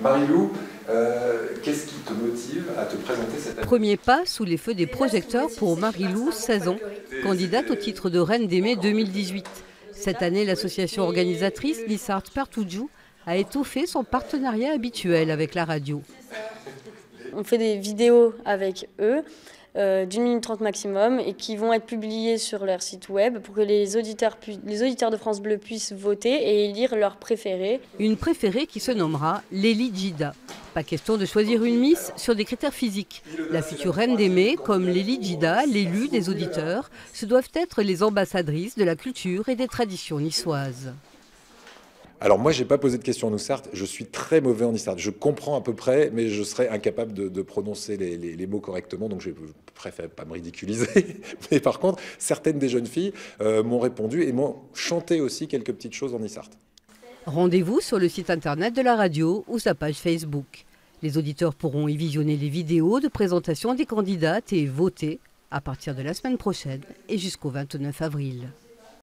Marie-Lou, qu'est-ce qui te motive à te présenter cette année? Premier pas sous les feux des projecteurs pour Marie-Lou, 16 ans, candidate au titre de Reine des Mai 2018. Cette année, l'association organisatrice Nissart Per Tougiou a étoffé son partenariat habituel avec la radio. On fait des vidéos avec eux, d'1 minute 30 maximum, et qui vont être publiées sur leur site web pour que les auditeurs de France Bleu puissent voter et élire leur préférée. Une préférée qui se nommera Lélie Djida. Pas question de choisir une miss sur des critères physiques. La future Reine des Mai, comme Lélie Djida, l'élue des auditeurs, se doivent être les ambassadrices de la culture et des traditions niçoises. Alors moi, je n'ai pas posé de questions en Nissart. Je suis très mauvais en Nissart. Je comprends à peu près, mais je serais incapable de prononcer les mots correctement. Donc je préfère pas me ridiculiser. Mais par contre, certaines des jeunes filles m'ont répondu et m'ont chanté aussi quelques petites choses en Nissart. Rendez-vous sur le site internet de la radio ou sa page Facebook. Les auditeurs pourront y visionner les vidéos de présentation des candidates et voter à partir de la semaine prochaine et jusqu'au 29 avril.